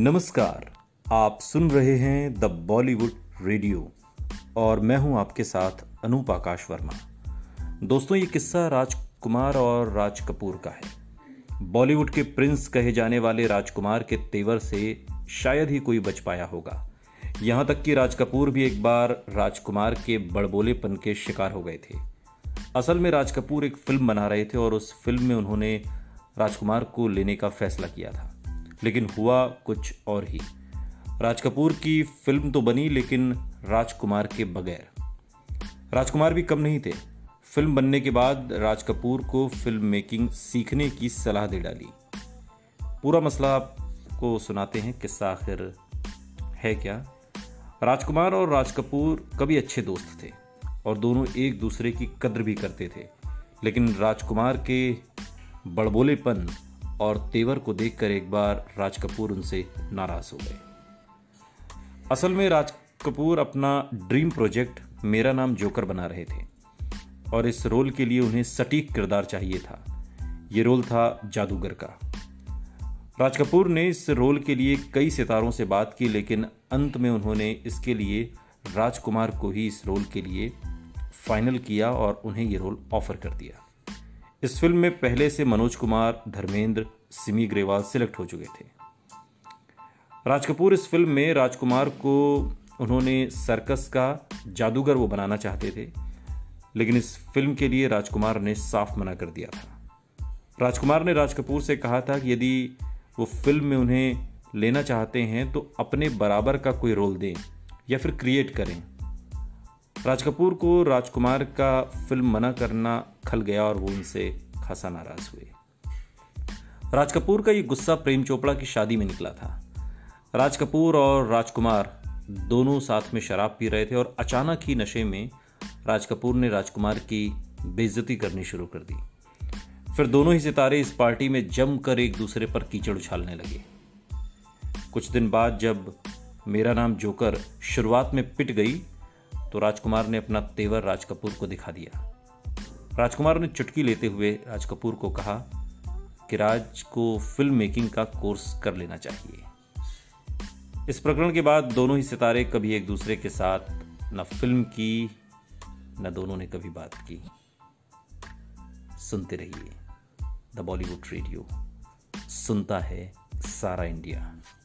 नमस्कार, आप सुन रहे हैं द बॉलीवुड रेडियो और मैं हूं आपके साथ अनूप आकाश वर्मा। दोस्तों, ये किस्सा राजकुमार और राज कपूर का है। बॉलीवुड के प्रिंस कहे जाने वाले राजकुमार के तेवर से शायद ही कोई बच पाया होगा। यहां तक कि राज कपूर भी एक बार राजकुमार के बड़बोलेपन के शिकार हो गए थे। असल में राज कपूर एक फिल्म बना रहे थे और उस फिल्म में उन्होंने राजकुमार को लेने का फैसला किया था, लेकिन हुआ कुछ और ही। राज कपूर की फिल्म तो बनी, लेकिन राजकुमार के बगैर। राजकुमार भी कम नहीं थे। फिल्म बनने के बाद राज कपूर को फिल्म मेकिंग सीखने की सलाह दे डाली। पूरा मसला आपको सुनाते हैं, किस्सा आखिर है क्या। राजकुमार और राज कपूर कभी अच्छे दोस्त थे और दोनों एक दूसरे की कद्र भी करते थे, लेकिन राजकुमार के बड़बोलेपन और तेवर को देखकर एक बार राज कपूर उनसे नाराज हो गए। असल में राज कपूर अपना ड्रीम प्रोजेक्ट मेरा नाम जोकर बना रहे थे और इस रोल के लिए उन्हें सटीक किरदार चाहिए था। ये रोल था जादूगर का। राज कपूर ने इस रोल के लिए कई सितारों से बात की, लेकिन अंत में उन्होंने इसके लिए राजकुमार को ही इस रोल के लिए फाइनल किया और उन्हें ये रोल ऑफर कर दिया। इस फिल्म में पहले से मनोज कुमार, धर्मेंद्र, सिमी ग्रेवाल सिलेक्ट हो चुके थे। राज कपूर इस फिल्म में राजकुमार को उन्होंने सर्कस का जादूगर वो बनाना चाहते थे, लेकिन इस फिल्म के लिए राजकुमार ने साफ मना कर दिया था। राजकुमार ने राज कपूर से कहा था कि यदि वो फिल्म में उन्हें लेना चाहते हैं तो अपने बराबर का कोई रोल दें या फिर क्रिएट करें। राज कपूर को राजकुमार का फिल्म मना करना खल गया और वो उनसे खासा नाराज हुए। राज कपूर का ये गुस्सा प्रेम चोपड़ा की शादी में निकला था। राज कपूर और राजकुमार दोनों साथ में शराब पी रहे थे और अचानक ही नशे में राज कपूर ने राजकुमार की बेइज्जती करनी शुरू कर दी। फिर दोनों ही सितारे इस पार्टी में जमकर एक दूसरे पर कीचड़ उछालने लगे। कुछ दिन बाद जब मेरा नाम जोकर शुरुआत में पिट गई तो राजकुमार ने अपना तेवर राज कपूर को दिखा दिया। राजकुमार ने चुटकी लेते हुए राज कपूर को कहा कि राज को फिल्म मेकिंग का कोर्स कर लेना चाहिए। इस प्रकरण के बाद दोनों ही सितारे कभी एक दूसरे के साथ न फिल्म की, न दोनों ने कभी बात की। सुनते रहिए द बॉलीवुड रेडियो, सुनता है सारा इंडिया।